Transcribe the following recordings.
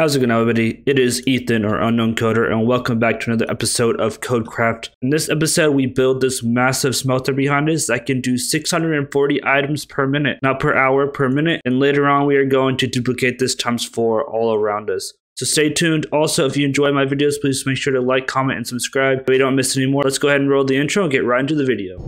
How's it going, everybody? It is Ethan, or Unknown Koder, and welcome back to another episode of KodeKraft. In this episode, we build this massive smelter behind us that can do 640 items per minute, not per hour, per minute. And later on, we are going to duplicate this times 4 all around us. So stay tuned. Also, if you enjoy my videos, please make sure to like, comment, and subscribe so you don't miss any more. Let's go ahead and roll the intro and get right into the video.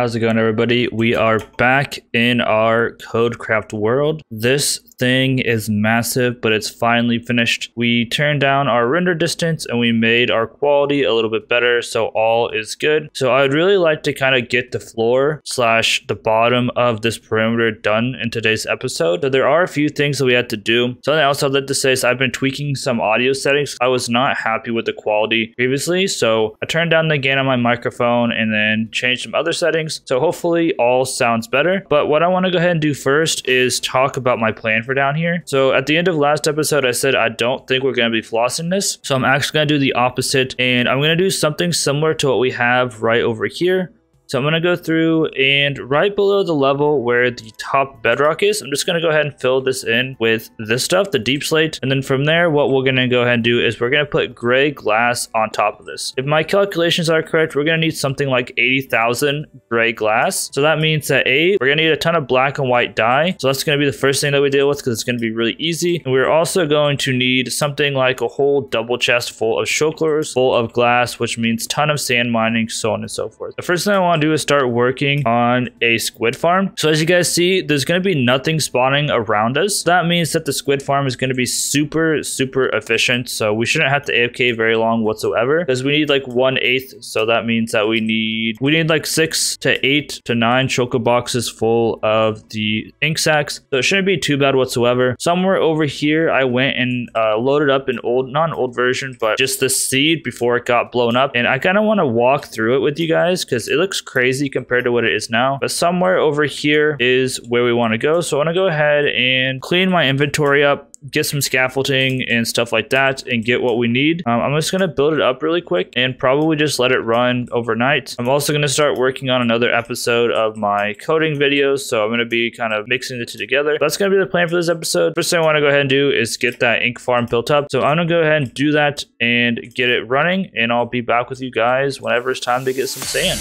How's it going, everybody? We are back in our KodeKraft world. This thing is massive, but it's finally finished. We turned down our render distance and we made our quality a little bit better, so all is good. So I'd really like to kind of get the floor slash the bottom of this perimeter done in today's episode. So there are a few things that we had to do. Something else I'd like to say is I've been tweaking some audio settings. I was not happy with the quality previously, so I turned down the gain on my microphone and then changed some other settings. So hopefully all sounds better. But what I want to go ahead and do first is talk about my plan for down here. So at the end of last episode, I said I don't think we're going to be flossing this. So I'm actually going to do the opposite. And I'm going to do something similar to what we have right over here. So I'm going to go through and right below the level where the top bedrock is, I'm just going to go ahead and fill this in with this stuff, the deep slate. And then from there, what we're going to go ahead and do is we're going to put gray glass on top of this. If my calculations are correct, we're going to need something like 80,000 gray glass. So that means that A, we're going to need a ton of black and white dye. So that's going to be the first thing that we deal with because it's going to be really easy. And we're also going to need something like a whole double chest full of shulkers, full of glass, which means ton of sand mining, so on and so forth. The first thing I want do is start working on a squid farm. So as you guys see, there's going to be nothing spawning around us. That means that the squid farm is going to be super efficient. So we shouldn't have to AFK very long whatsoever because we need like 1/8. So that means that we need like 6 to 8 to 9 shulker boxes full of the ink sacks. So it shouldn't be too bad whatsoever. Somewhere over here, I went and loaded up an old, not an old version, but just the seed before it got blown up. And I kind of want to walk through it with you guys because it looks crazy compared to what it is now, but somewhere over here is where we want to go. So I want to go ahead and clean my inventory up, get some scaffolding and stuff like that, and get what we need. I'm just going to build it up really quick and probably just let it run overnight. I'm also going to start working on another episode of my coding videos, so I'm going to be kind of mixing the two together. That's going to be the plan for this episode. First thing I want to go ahead and do is get that ink farm built up. So I'm going to go ahead and do that and get it running, and I'll be back with you guys whenever it's time to get some sand.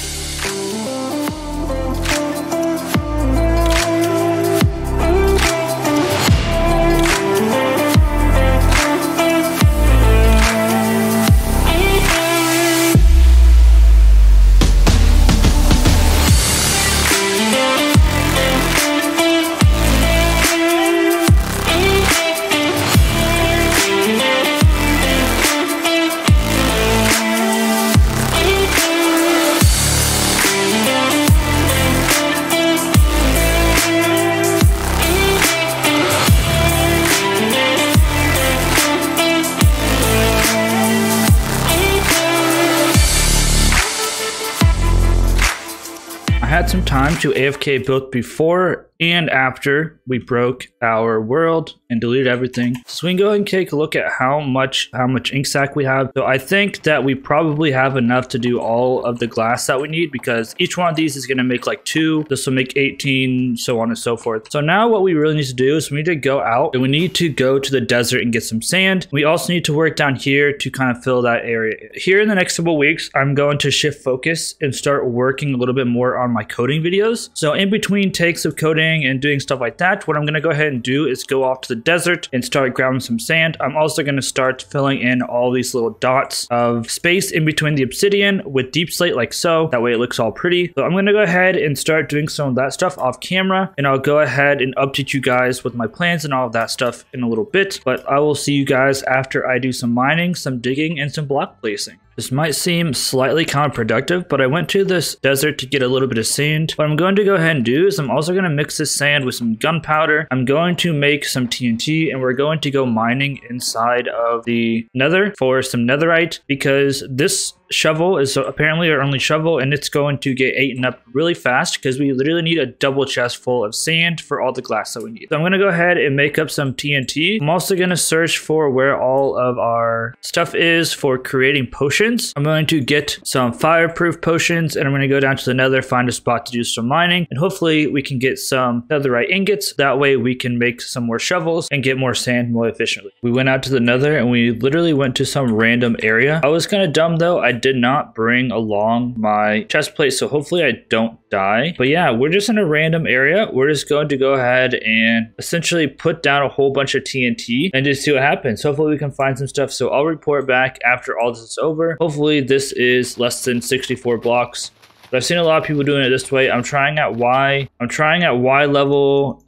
Had some time to AFK both before and after we broke our world and deleted everything. So we can go ahead and take a look at how much ink sack we have. So I think that we probably have enough to do all of the glass that we need because each one of these is going to make like 2. This will make 18, so on and so forth. So now what we really need to do is we need to go out and we need to go to the desert and get some sand. We also need to work down here to kind of fill that area. Here in the next couple weeks, I'm going to shift focus and start working a little bit more on my coding videos. So in between takes of coding and doing stuff like that, what I'm going to go ahead and do is go off to the desert and start grabbing some sand. I'm also going to start filling in all these little dots of space in between the obsidian with deep slate like so. That way it looks all pretty. So I'm going to go ahead and start doing some of that stuff off camera, and I'll go ahead and update you guys with my plans and all of that stuff in a little bit. But I will see you guys after I do some mining, some digging, and some block placing. This might seem slightly counterproductive, but I went to this desert to get a little bit of sand. What I'm going to go ahead and do is I'm also going to mix this sand with some gunpowder. I'm going to make some TNT, and we're going to go mining inside of the nether for some netherite because this shovel is apparently our only shovel, and it's going to get eaten up really fast because we literally need a double chest full of sand for all the glass that we need. So I'm going to go ahead and make up some TNT. I'm also going to search for where all of our stuff is for creating potions. potions. I'm going to get some fireproof potions, and I'm going to go down to the nether, find a spot to do some mining, and hopefully we can get some netherite ingots. That way we can make some more shovels and get more sand more efficiently. We went out to the nether and we literally went to some random area. I was kind of dumb though. I did not bring along my chest plate, so hopefully I don't die. But yeah, we're just in a random area. We're just going to go ahead and essentially put down a whole bunch of TNT and just see what happens. Hopefully we can find some stuff. So I'll report back after all this is over. Hopefully this is less than 64 blocks. But I've seen a lot of people doing it this way. I'm trying at Y. I'm trying at Y level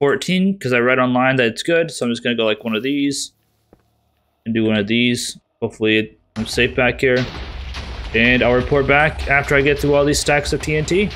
14 because I read online that it's good. So I'm just going to go like one of these and do one of these. Hopefully I'm safe back here. And I'll report back after I get through all these stacks of TNT.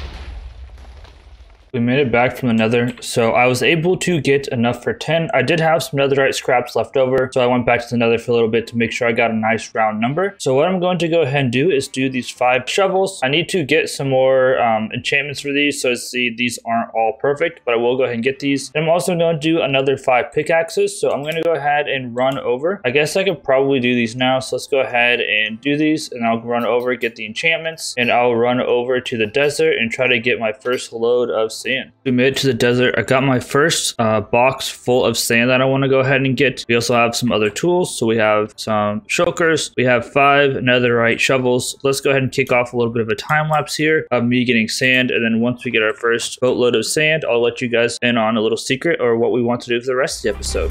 We made it back from the nether, so I was able to get enough for 10. I did have some netherite scraps left over, so I went back to the nether for a little bit to make sure I got a nice round number. So what I'm going to go ahead and do is do these 5 shovels. I need to get some more enchantments for these, so see these aren't all perfect, but I will go ahead and get these. And I'm also going to do another 5 pickaxes, so I'm going to go ahead and run over. I guess I could probably do these now, so let's go ahead and do these, and I'll run over, get the enchantments, and I'll run over to the desert and try to get my first load of sand. We made it to the desert. I got my first box full of sand that I want to go ahead and get. We also have some other tools. So we have some shulkers. We have 5 netherite shovels. Let's go ahead and kick off a little bit of a time lapse here of me getting sand. And then once we get our first boatload of sand, I'll let you guys in on a little secret or what we want to do for the rest of the episode.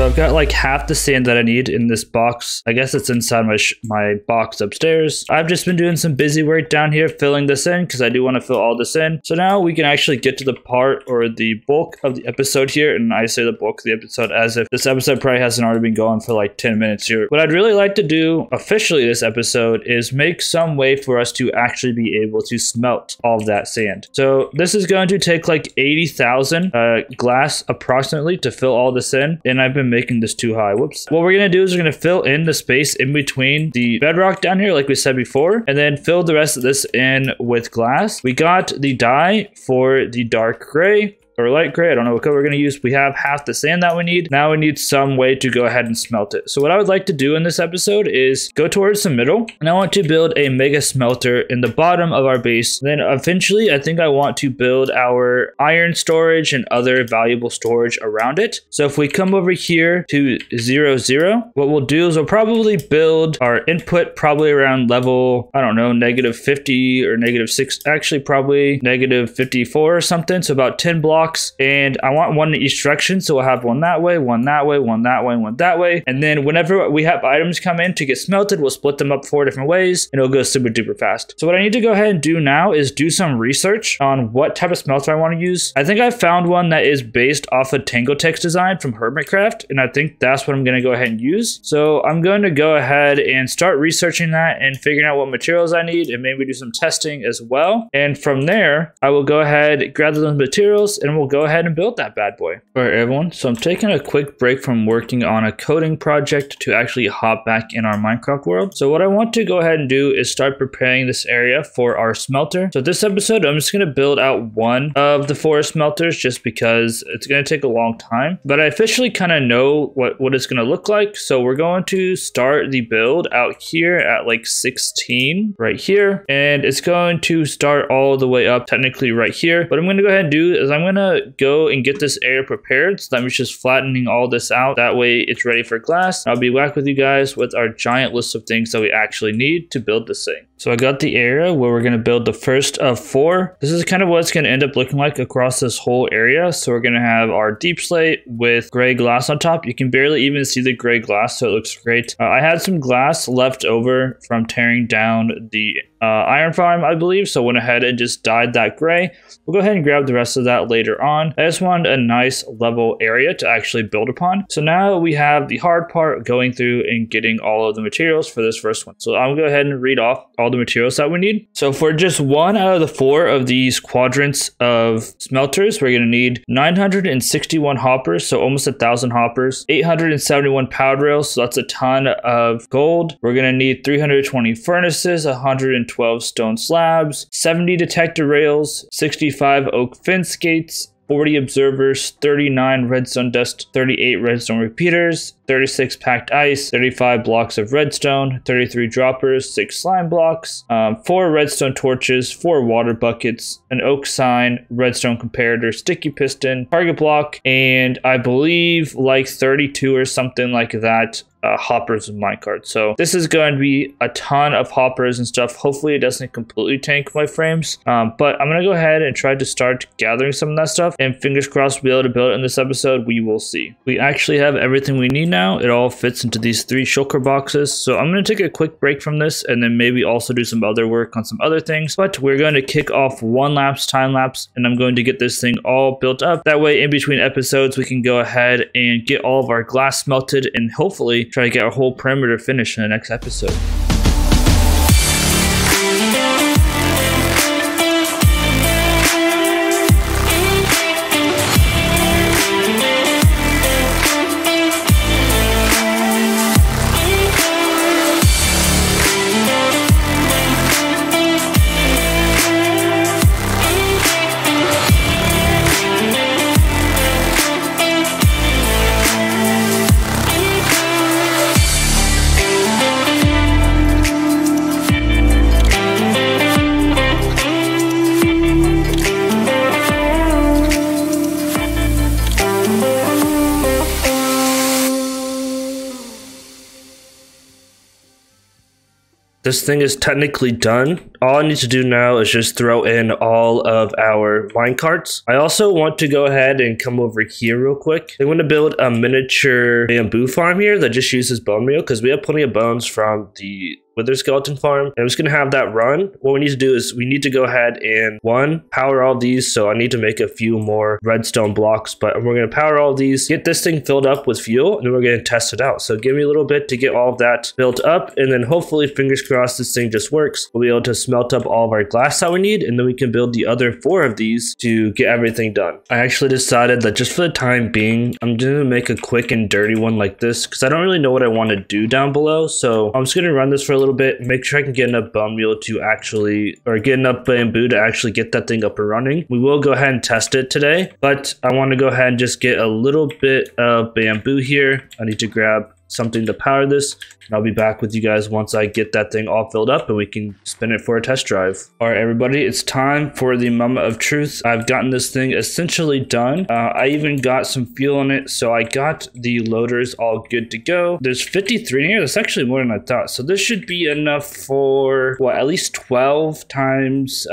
I've got like half the sand that I need in this box. I guess it's inside my box upstairs. I've just been doing some busy work down here filling this in because I do want to fill all this in. So now we can actually get to the part or the bulk of the episode here. And I say the bulk of the episode as if this episode probably hasn't already been going for like 10 minutes here. What I'd really like to do officially this episode is make some way for us to actually be able to smelt all of that sand. So this is going to take like 80,000 glass approximately to fill all this in. And I've been making this too high. Whoops. What we're going to do is we're going to fill in the space in between the bedrock down here, like we said before, and then fill the rest of this in with glass. We got the dye for the dark gray or light gray. I don't know what color we're going to use. We have half the sand that we need. Now we need some way to go ahead and smelt it. So what I would like to do in this episode is go towards the middle, and I want to build a mega smelter in the bottom of our base. Then eventually I think I want to build our iron storage and other valuable storage around it. So if we come over here to 0, 0, what we'll do is we'll probably build our input probably around level, I don't know, -50 or -6, actually probably -54 or something. So about 10 blocks. And I want one in each direction, so we'll have one that way, one that way, one that way, and one that way. And then whenever we have items come in to get smelted, we'll split them up 4 different ways, and it'll go super duper fast. So what I need to go ahead and do now is do some research on what type of smelter I want to use. I think I found one that is based off of Tangletex design from Hermitcraft, and I think that's what I'm going to go ahead and use. So I'm going to go ahead and start researching that and figuring out what materials I need, and maybe do some testing as well. And from there, I will go ahead, grab those materials, and we'll go ahead and build that bad boy. All right, everyone. So I'm taking a quick break from working on a coding project to actually hop back in our Minecraft world. So what I want to go ahead and do is start preparing this area for our smelter. So this episode, I'm just going to build out one of the 4 smelters just because it's going to take a long time. But I officially kind of know what it's going to look like. So we're going to start the build out here at like 16 right here. And it's going to start all the way up technically right here. What I'm going to go ahead and do is I'm going to gonna go and get this area prepared, so that means just flattening all this out. That way it's ready for glass. I'll be back with you guys with our giant list of things that we actually need to build this thing. So I got the area where we're gonna build the first of 4. This is kind of what it's gonna end up looking like across this whole area. So we're gonna have our deep slate with gray glass on top. You can barely even see the gray glass, so it looks great. I had some glass left over from tearing down the iron farm, I believe, so went ahead and just dyed that gray. We'll go ahead and grab the rest of that later on. I just wanted a nice level area to actually build upon. So now we have the hard part, going through and getting all of the materials for this first one. So I'll go ahead and read off all the materials that we need. So for just one out of the 4 of these quadrants of smelters, we're going to need 961 hoppers, so almost 1,000 hoppers, 871 powder rails, so that's a ton of gold. We're going to need 320 furnaces, 112 stone slabs, 70 detector rails, 65 oak fence gates, 40 observers, 39 redstone dust, 38 redstone repeaters, 36 packed ice, 35 blocks of redstone, 33 droppers, 6 slime blocks, 4 redstone torches, 4 water buckets, an oak sign, redstone comparator, sticky piston, target block, and I believe like 32 or something like that hoppers with minecart. So this is going to be a ton of hoppers and stuff. Hopefully it doesn't completely tank my frames, but I'm going to go ahead and try to start gathering some of that stuff, and fingers crossed we'll be able to build it in this episode. We will see. We actually have everything we need now. It all fits into these 3 shulker boxes. So I'm going to take a quick break from this and then maybe also do some other work on some other things, but we're going to kick off one lapse time lapse, and I'm going to get this thing all built up. That way in between episodes we can go ahead and get all of our glass smelted and hopefully try to get our whole perimeter finished in the next episode. This thing is technically done. All I need to do now is just throw in all of our minecarts. I also want to go ahead and come over here real quick. I want to build a miniature bamboo farm here that just uses bone meal, because we have plenty of bones from the Wither skeleton farm, and I'm just gonna have that run. What we need to do is we need to go ahead and power all these, so I need to make a few more redstone blocks, but we're gonna power all these, get this thing filled up with fuel, and then we're gonna test it out. So give me a little bit to get all of that built up, and then hopefully, fingers crossed, this thing just works. We'll be able to smelt up all of our glass that we need, and then we can build the other 4 of these to get everything done. I actually decided that just for the time being, I'm gonna make a quick and dirty one like this, because I don't really know what I want to do down below. So I'm just gonna run this for a little bit, make sure I can get enough bone meal to actually, or get enough bamboo to actually get that thing up and running. We will go ahead and test it today, but I want to go ahead and just get a little bit of bamboo here. I need to grab something to power this, and I'll be back with you guys once I get that thing all filled up and we can spin it for a test drive. All right, everybody, it's time for the moment of truth. I've gotten this thing essentially done. I even got some fuel in it, so I got the loaders all good to go. There's 53 in here. That's actually more than I thought, so this should be enough for, what, at least 12 times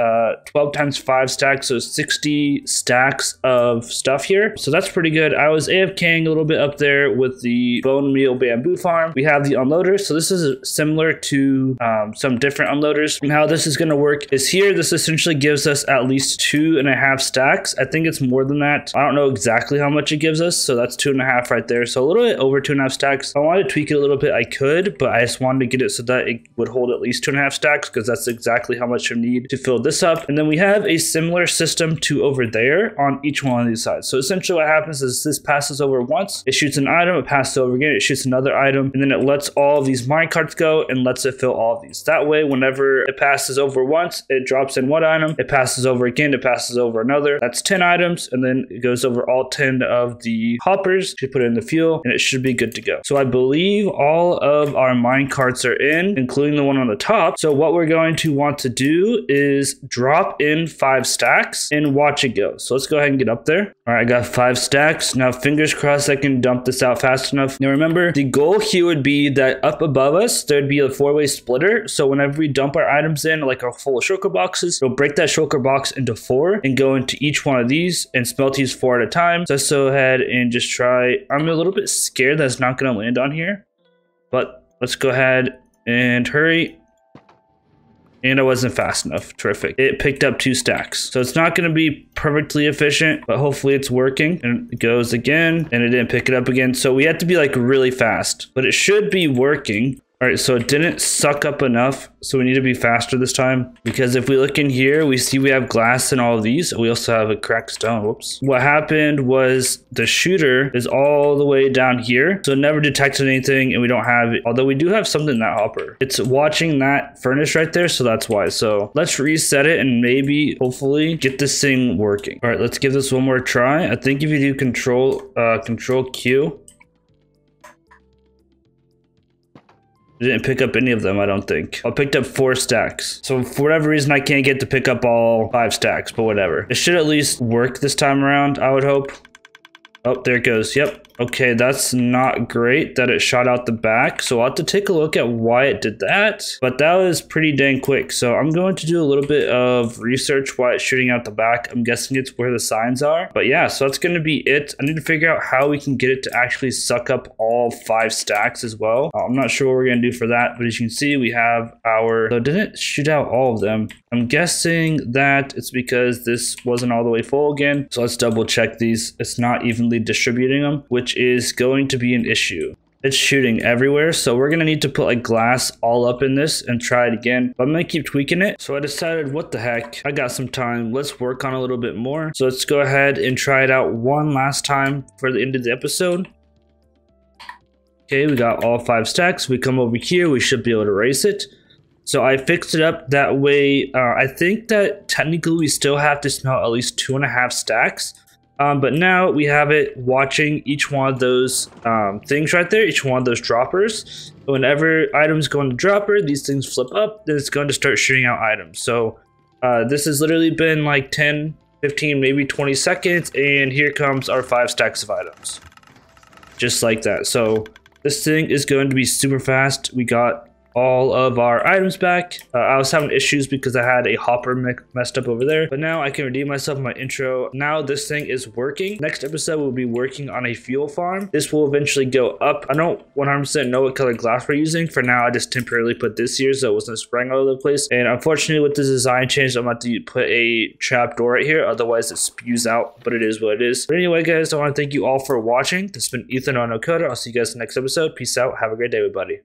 5 stacks, so 60 stacks of stuff here, so that's pretty good. I was AFKing a little bit up there with the bone meal bamboo farm. We have the unloader, so this is similar to some different unloaders. And how this is going to work is here, this essentially gives us at least 2.5 stacks. I think it's more than that. I don't know exactly how much it gives us, so that's 2.5 right there, so a little bit over 2.5 stacks. If I wanted to tweak it a little bit, I could, but I just wanted to get it so that it would hold at least 2.5 stacks, because that's exactly how much you need to fill this up. And then we have a similar system to over there on each one of these sides. So essentially what happens is this passes over once, it shoots an item, it passes over again, it shoots another another item, and then it lets all of these minecarts go and lets it fill all of these. That way, whenever it passes over once, it drops in one item, it passes over again, it passes over another. That's 10 items, and then it goes over all 10 of the hoppers to put in the fuel, and it should be good to go. So I believe all of our minecarts are in, including the one on the top. So what we're going to want to do is drop in 5 stacks and watch it go. So let's go ahead and get up there. All right, I got 5 stacks. Now, fingers crossed I can dump this out fast enough. Now, remember, the goal here would be that up above us, there'd be a 4-way splitter. So whenever we dump our items in, like our full shulker boxes, we'll break that shulker box into 4 and go into each one of these and smelt these 4 at a time. So let's go ahead and just try. I'm a little bit scared that's not going to land on here, but let's go ahead and hurry. And I wasn't fast enough. Terrific. It picked up 2 stacks. So it's not going to be perfectly efficient, but hopefully it's working. And it goes again, and it didn't pick it up again. So we have to be like really fast, but it should be working. All right, so it didn't suck up enough. So we need to be faster this time, because if we look in here, we see we have glass in all of these. We also have a cracked stone. Whoops. What happened was the shooter is all the way down here. So it never detected anything, and we don't have it. Although we do have something in that hopper. It's watching that furnace right there. So that's why. So let's reset it and maybe hopefully get this thing working. All right, let's give this one more try. I think if you do control Q. Didn't pick up any of them, I don't think. I picked up 4 stacks. So for whatever reason, I can't get to pick up all 5 stacks, but whatever. It should at least work this time around, I would hope. Oh, there it goes. Yep. Okay, that's not great that it shot out the back. So I'll have to take a look at why it did that. But that was pretty dang quick. So I'm going to do a little bit of research why it's shooting out the back. I'm guessing it's where the signs are. But yeah, so that's going to be it. I need to figure out how we can get it to actually suck up all 5 stacks as well. I'm not sure what we're going to do for that. But as you can see, we have our... So it didn't shoot out all of them. I'm guessing that it's because this wasn't all the way full again. So let's double check these. It's not evenly distributing them, which is going to be an issue. It's shooting everywhere, so we're gonna need to put like glass all up in this and try it again. But I'm gonna keep tweaking it. So I decided, what the heck, I got some time, let's work on a little bit more. So let's go ahead and try it out one last time for the end of the episode. Okay, we got all 5 stacks. We come over here, we should be able to erase it. So I fixed it up that way. I think that technically we still have to smelt at least 2.5 stacks. But now we have it watching each one of those things right there, each one of those droppers. Whenever items go in the dropper, these things flip up, then it's going to start shooting out items. So this has literally been like 10, 15, maybe 20 seconds. And here comes our 5 stacks of items. Just like that. So this thing is going to be super fast. We got all of our items back. I was having issues because I had a hopper messed up over there, but now I can redeem myself in my intro. Now this thing is working. Next episode, we'll be working on a fuel farm. This will eventually go up. I don't 100% know what color glass we're using. For now, I just temporarily put this here so it wasn't spraying all over the place. And unfortunately, with this design change, I'm about to put a trap door right here. Otherwise, it spews out, but it is what it is. But anyway, guys, I want to thank you all for watching. This has been Unknown Koder. I'll see you guys in the next episode. Peace out. Have a great day, everybody.